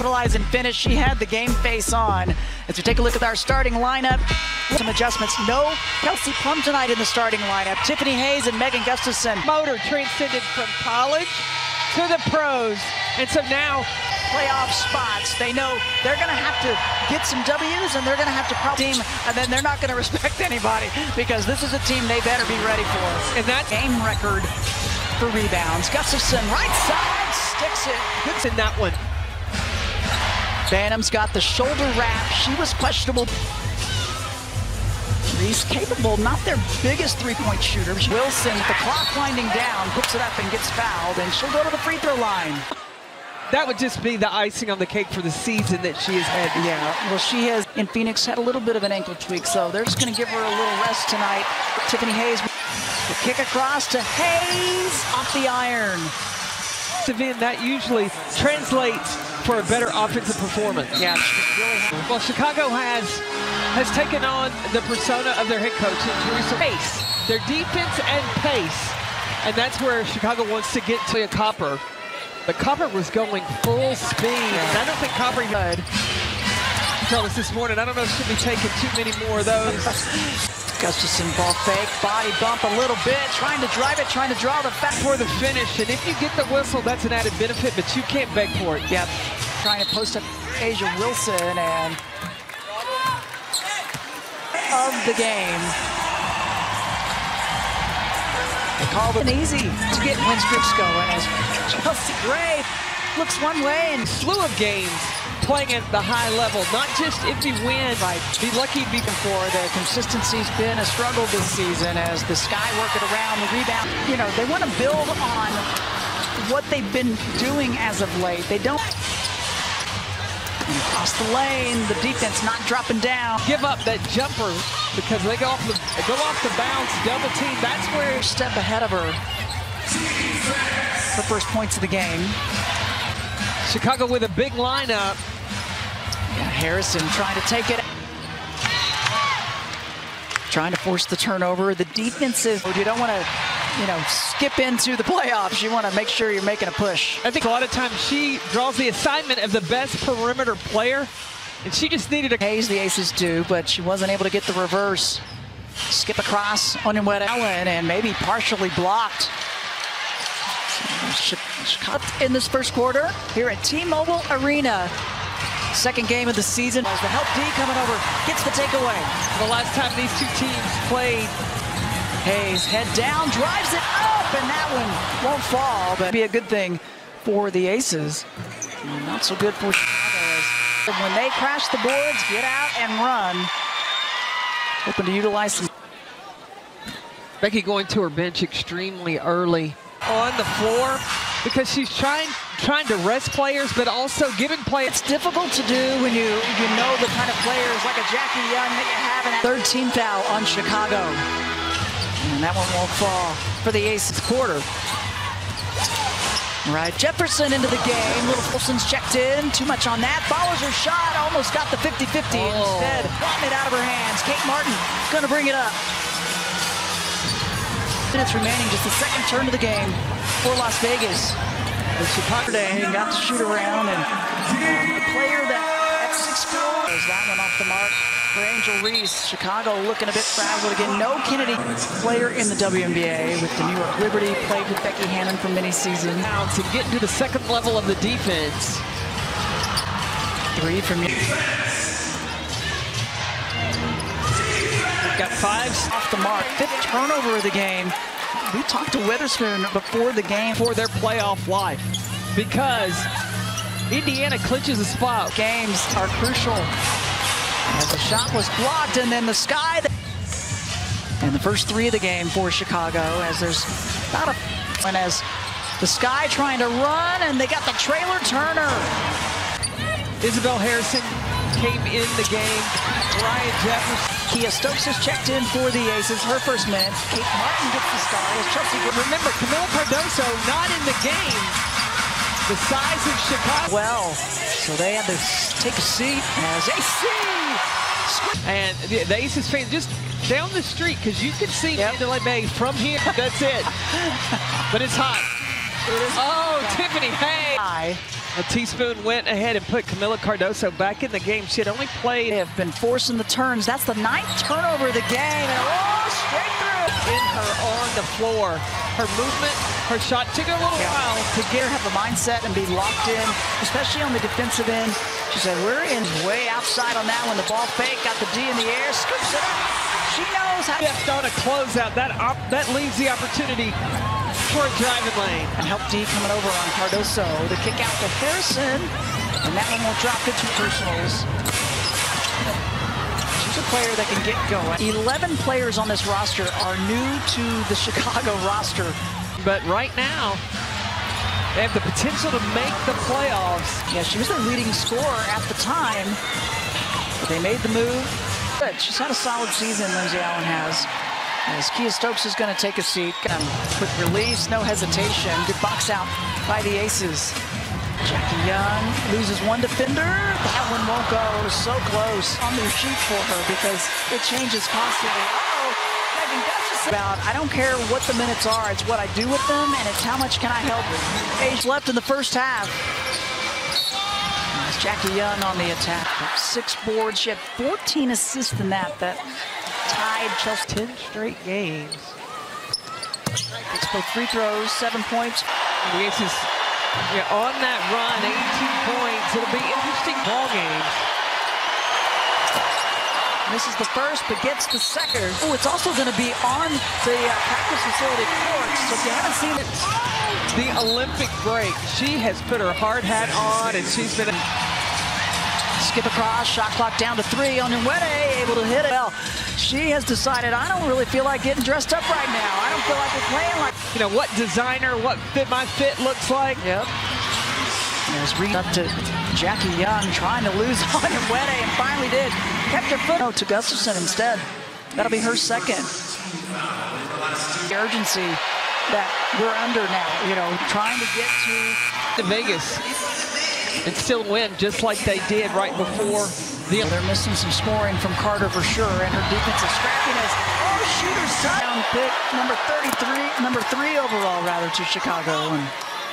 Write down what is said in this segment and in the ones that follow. capitalize and finish. She had the game face on. As we take a look at our starting lineup, some adjustments. No Kelsey Plum tonight in the starting lineup. Tiffany Hayes and Megan Gustafson. Motor transcended from college to the pros, and so now playoff spots. They know they're going to have to get some W's, and they're going to have to probably team, and then they're not going to respect anybody, because this is a team they better be ready for. And that game record for rebounds. Gustafson, right side, sticks it. Good's in that one. Bantam's got the shoulder wrap. She was questionable. Reese capable, not their biggest three-point shooter. Wilson, the clock winding down, puts it up and gets fouled, and she'll go to the free throw line. That would just be the icing on the cake for the season that she has had. Yeah, well, she has in Phoenix had a little bit of an ankle tweak, so they're just going to give her a little rest tonight. Tiffany Hayes, the kick across to Hayes, off the iron. That usually translates for a better offensive performance. Yeah. Well, Chicago has taken on the persona of their head coach, Teresa Pace. Their defense and pace, and that's where Chicago wants to get to. A Copper, but Copper was going full speed. And I don't think Copper had. She told us this morning, I don't know if she'll be taking too many more of those. Gustafson, ball fake, body bump a little bit, trying to drive it, trying to draw the back for the finish, and if you get the whistle, that's an added benefit, but you can't beg for it. Yep. Trying to post up A'ja Wilson, and of the game. They called it easy to get win streaks going, as Chelsea Gray looks one way, and slew of games. Playing at the high level, not just if you win, right. Be lucky to be before. The consistency's been a struggle this season as the Sky work it around, the rebound. You know, they want to build on what they've been doing as of late. They don't cross the lane, the defense not dropping down. Give up that jumper because they go off the bounce, double team. That's where step ahead of her. The first points of the game. Chicago with a big lineup. Yeah, Harrison trying to take it. Trying to force the turnover. The defense is, you don't want to, you know, skip into the playoffs. You want to make sure you're making a push. I think a lot of times she draws the assignment of the best perimeter player, and she just needed a Hayes, the Aces do, but she wasn't able to get the reverse. Skip across on Allen, and maybe partially blocked. Chicago in this first quarter here at T Mobile Arena. Second game of the season. As the help D coming over, gets the takeaway. The last time these two teams played, Hayes head down, drives it up, and that one won't fall, but be a good thing for the Aces. Not so good for Chicago. When they crash the boards, get out and run. Hoping to utilize some. Becky going to her bench extremely early. On the floor because she's trying to rest players, but also giving players. It's difficult to do when you know the kind of players like a Jackie Young that you have. In 13th foul on Chicago, and that one won't fall for the Aces quarter. Right, Jefferson into the game. Little Wilson's checked in. Too much on that. Follows her shot. Almost got the 50-50. Oh. Instead, gotten it out of her hands. Kate Martin going to bring it up. Minutes remaining, just the second turn of the game for Las Vegas. And Chicago got to shoot around, and the player that at 6 foot is that one off the mark for Angel Reese. Chicago looking a bit frazzled again. No Kennedy, player in the WNBA with the New York Liberty, played with Becky Hammond for many seasons. Now to get to the second level of the defense. Three from you. Got five off the mark. Fifth turnover of the game. We talked to Weatherspoon before the game for their playoff life because Indiana clinches a spot. Games are crucial. As the shot was blocked, and then the Sky. And the first three of the game for Chicago as there's not a. And as the Sky trying to run, and they got the trailer Turner. Isabel Harrison came in the game. Ryan Jefferson. Kia Stokes has checked in for the Aces, her first man. Kate Martin gets the start as Chelsea Gray. Remember, Camille Cardoso not in the game. The size of Chicago. Well, so they had to take a seat as AC. And the Aces fans just down the street, because you can see Mandalay Bay from here. That's it. But it's hot. It is. Oh, Tiffany Hayes. A teaspoon went ahead and put Camille Cardoso back in the game. She had only played. They have been forcing the turns. That's the 9th turnover of the game. And straight through. In her on the floor. Her movement, her shot took her a little while. To get her have a mindset and be locked in, especially on the defensive end. She said, we're in way outside on that one. The ball fake, got the D in the air, scoops it up. She knows how to. Stepped on a closeout. That leaves the opportunity for a driving lane. And help D coming over on Cardoso. The kick out to Harrison. And that one will drop the two personals. She's a player that can get going. 11 players on this roster are new to the Chicago roster. But right now, they have the potential to make the playoffs. Yeah, she was their leading scorer at the time. But they made the move. But she's had a solid season, Lindsay Allen has. As Kia Stokes is going to take a seat. Quick release, no hesitation. Good box out by the Aces. Jackie Young loses one defender. That one won't go. So close on their sheet for her because it changes constantly. Megan Gustafson. I don't care what the minutes are. It's what I do with them, and it's how much can I help them. Age left in the first half. It's Jackie Young on the attack. 6 boards. She had 14 assists in that. Tied just 10 straight games. It's both free throws, 7 points. The Aces on that run, 18 points. It'll be interesting ball game. Misses the first, but gets the second. Oh, it's also going to be on the practice facility courts. So if you haven't seen it, the Olympic break. She has put her hard hat on, and she's been. Skip across, shot clock down to 3 on Nwede, able to hit it. Well, she has decided, I don't really feel like getting dressed up right now. I don't feel like we're playing like. You know, what designer, what fit my fit looks like. Yep. There's read up to Jackie Young trying to lose on Nwede and finally did. Kept her foot. No, to Gustafson instead. That'll be her second. The urgency that we're under now, you know, trying to get to Vegas. And still win just like they did right before the. They're missing some scoring from Carter for sure, and her defensive scrappiness. Oh, shooter's down pick number three overall rather to Chicago, and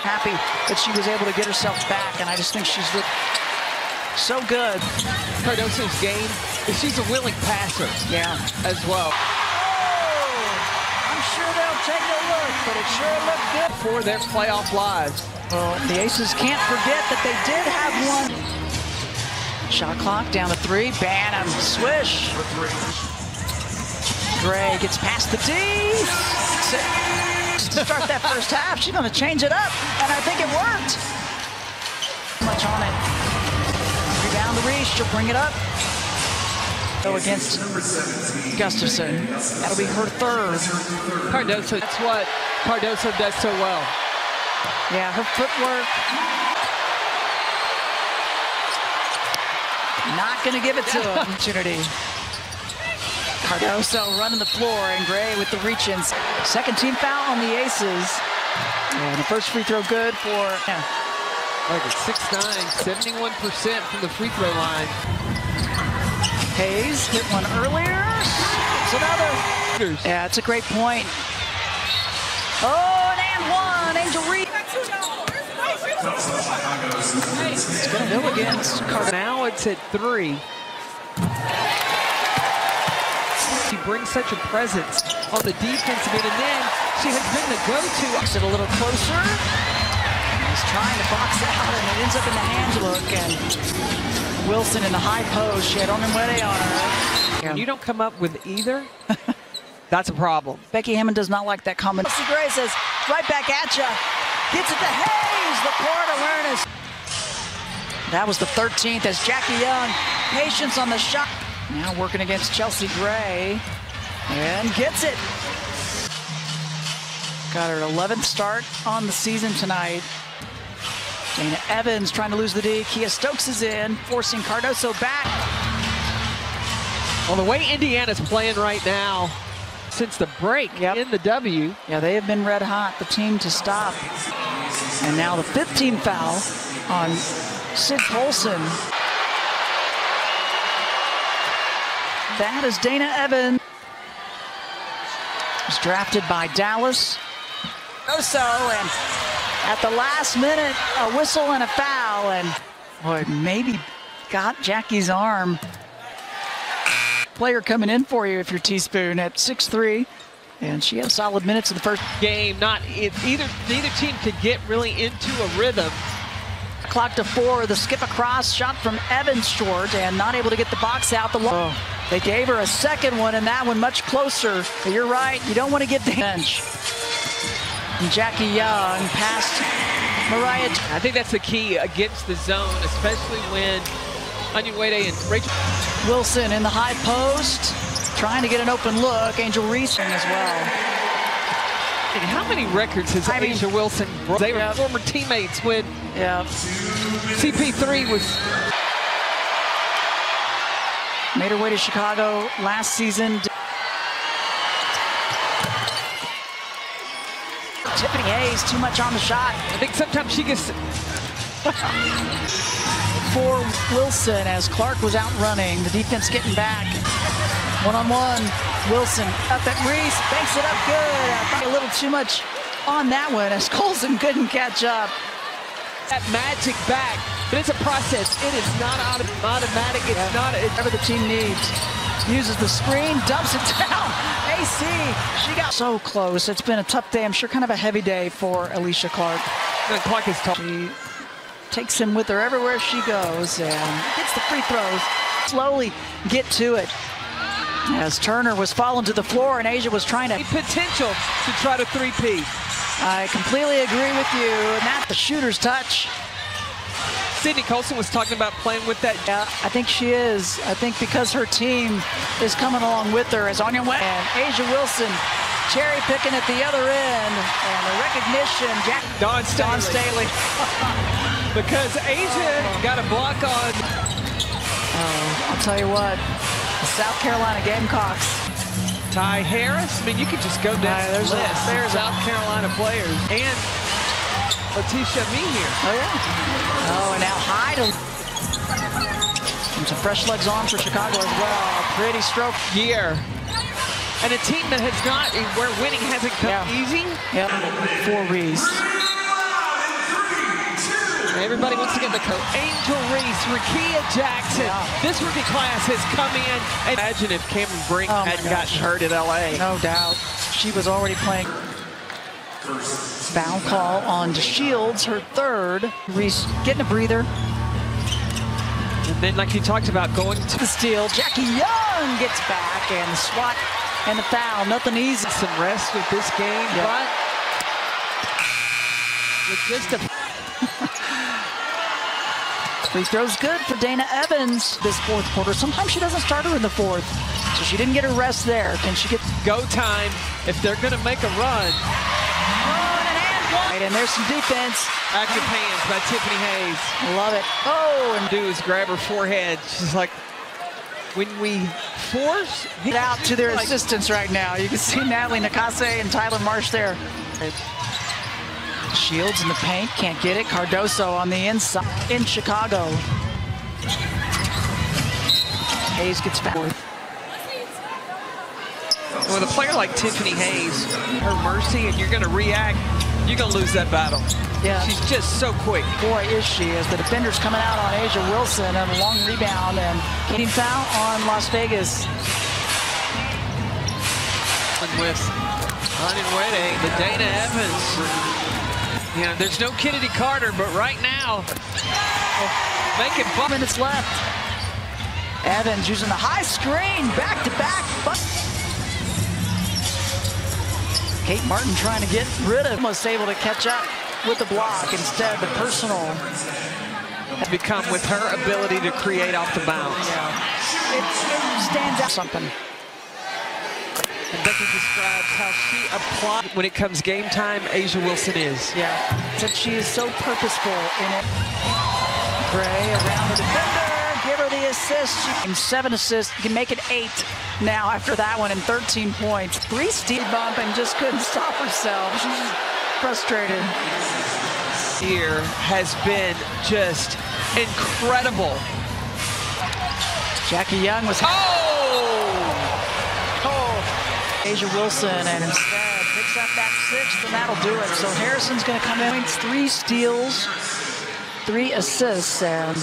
happy that she was able to get herself back. And I just think she's looked so good. Cardoso's game is she's a willing passer. Yeah, as well. I'm sure they'll take a look, but it sure looked good for their playoff lives. Well, the Aces can't forget that they did have one. Shot clock down to 3. Banham, swish. Gray gets past the D. To start that first half, she's going to change it up, and I think it worked. Much on it. Rebound to Reese. She'll bring it up. Go against Gustafson. That'll be her third. Cardoso. That's what Cardoso does so well. Yeah, her footwork. Not going to give it to him. Opportunity. Cardoso running the floor, and Gray with the reach-ins. Second team foul on the Aces. And the first free throw good for. Like a 6'9", 71% from the free throw line. Hayes hit one earlier. It's another. Yeah, it's a great point. Oh, and one. Angel Reese. It's going to go against Carter. Now it's at 3. She brings such a presence on the defensive end, and then she has been the go-to. Walks it a little closer. He's trying to box out, and it ends up in the hands look. And Wilson in the high post. She had on Nwede on her. Yeah. You don't come up with either. That's a problem. Becky Hammond does not like that comment. Kelsey Gray says, right back at ya. Gets it to Hayes, the court awareness. That was the 13th as Jackie Young, patience on the shot. Now working against Chelsea Gray, and gets it. Got her 11th start on the season tonight. Dana Evans trying to lose the D. Kia Stokes is in, forcing Cardoso back. Well, the way Indiana's playing right now, since the break in the W. Yeah, they have been red hot, the team to stop. And now the 15th foul on Sydney Colson. That is Dana Evans. Was drafted by Dallas. And at the last minute, a whistle and a foul. Allen. Boy, maybe got Jackie's arm. Player coming in for you if you're Teaspoon at 6'3", and she had solid minutes in the first game. Neither team could get really into a rhythm. Clock to 4, the skip across, shot from Evans short, and not able to get the box out. They gave her a second one, and that one much closer. But you're right, you don't want to get the bench. And Jackie Young passed Mariah. I think that's the key against the zone, especially when Onyebuede and Rachel Wilson in the high post, trying to get an open look. Angel Reese as well. And how many records has A'ja Wilson broke? They were former teammates when CP3 was. Made her way to Chicago last season. Tiffany Hayes, too much on the shot. I think sometimes she gets. For Wilson as Clark was out running. The defense getting back. One-on-one, Wilson up at Reese, banks it up good. I think a little too much on that one as Colson couldn't catch up. That magic back, but it's a process. It is not automatic. It's not whatever the team needs. Uses the screen, dumps it down. AC, she got so close. It's been a tough day. I'm sure kind of a heavy day for Alicia Clark. And Clark is tough. She takes him with her everywhere she goes and gets the free throws. Slowly get to it. As Turner was falling to the floor and A'ja was trying to... potential to try to three-peat. I completely agree with you. And that's the shooter's touch. Sydney Colson was talking about playing with that. Yeah, I think she is. I think because her team is coming along with her as Onyebuede. And A'ja Wilson cherry-picking at the other end. And the recognition, Dawn Staley. Because A'ja got a block on... I'll tell you what. South Carolina Gamecocks. Ty Harris. I mean, you could just go down the list. There's South Carolina players. And Letitia Meehan. Oh, yeah. Oh, and now Hyde. Some fresh legs on for Chicago as well. Pretty stroke. Year. And a team that has not, where winning hasn't come easy. Yep. For Reese. Everybody wants to get the coach. Angel Reese, Rekia Jackson. Yeah. This rookie class has come in. And imagine if Cameron Brink hadn't gotten hurt at LA. No doubt. She was already playing. Foul call on Shields, her third. Reese getting a breather. And then, like you talked about, going to the steal. Jackie Young gets back and the swat and the foul. Nothing easy. Some rest with this game, but with just a. Free throws good for Dana Evans this fourth quarter. Sometimes she doesn't start her in the fourth, so she didn't get her rest there. Can she get go time if they're going to make a run? And there's some defense. Active hands by Tiffany Hayes. Love it. Oh, and do is grab her forehead. She's like, when we force it out to their assistants right now. You can see Natalie Nakase and Tyler Marsh there. Shields in the paint, can't get it. Cardoso on the inside in Chicago. Hayes gets back. With a player like Tiffany Hayes, her mercy, and you're going to react, you're going to lose that battle. Yeah. She's just so quick. Boy, is she, as the defender's coming out on A'ja Wilson and a long rebound, and getting foul on Las Vegas. With Onyebuede, the Dana Evans. Yeah, there's no Kennedy Carter, but right now, making 5 minutes left. Evans using the high screen, back to back. Kate Martin trying to get rid of him, was able to catch up with the block instead of the personal. Has become with her ability to create off the bounce. Yeah. It stands out something. And Becky describes how she applies when it comes game time. A'ja Wilson is. Yeah. Said she is so purposeful in it. Gray around the defender. Give her the assist. She 7 assists. You can make it 8 now after that one, and 13 points. 3 steal bump and just couldn't stop herself. She's frustrated. This year has been just incredible. Jackie Young was. A'ja Wilson, and instead picks up that 6th, and that'll do it. So Harrison's going to come in. 3 steals, 3 assists, and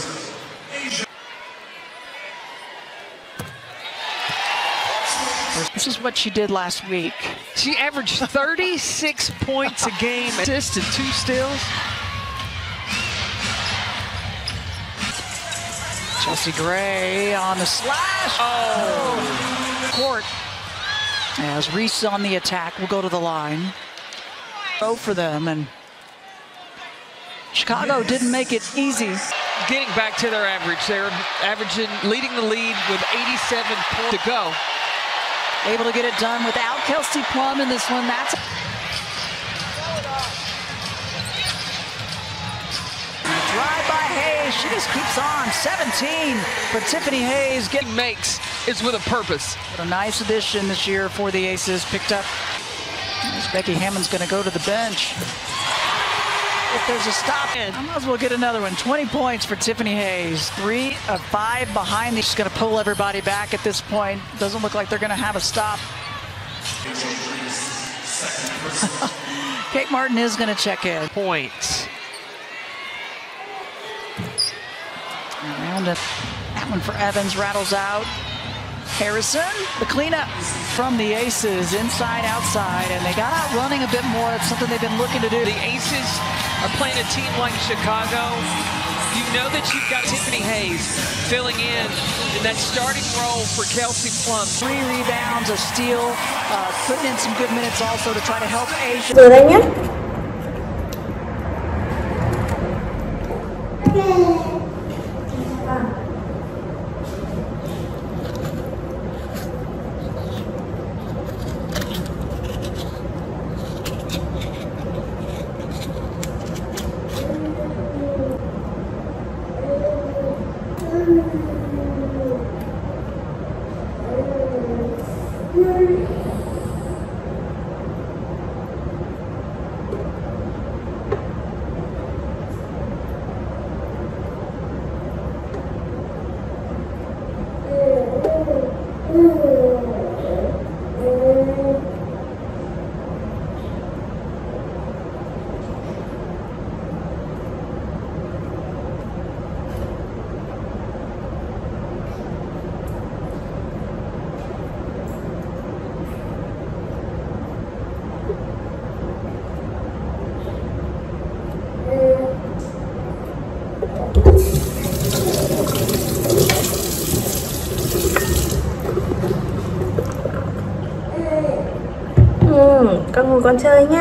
this is what she did last week. She averaged 36 points a game, assists and 2 steals. Chelsea Gray on the slash. Oh, court. As Reese on the attack, will go to the line. Go for them, and Chicago didn't make it easy. Getting back to their average, they're averaging, leading the lead with 87 points to go. Able to get it done without Kelsey Plum in this one. That's drive by Hayes. She just keeps on. 17 for Tiffany Hayes. Getting makes is with a purpose. What a nice addition this year for the Aces. Picked up. As Becky Hammond's going to go to the bench. If there's a stop in, I might as well get another one. 20 points for Tiffany Hayes. 3 of 5 behind. She's going to pull everybody back at this point. Doesn't look like they're going to have a stop. Kate Martin is going to check in. Points. Around it. That one for Evans rattles out. Harrison, the cleanup from the Aces, inside, outside, and they got out running a bit more. It's something they've been looking to do. The Aces are playing a team like Chicago. You know that you've got Tiffany Hayes filling in that starting role for Kelsey Plum. 3 rebounds, a steal, putting in some good minutes also to try to help A'ja. Con chơi nha.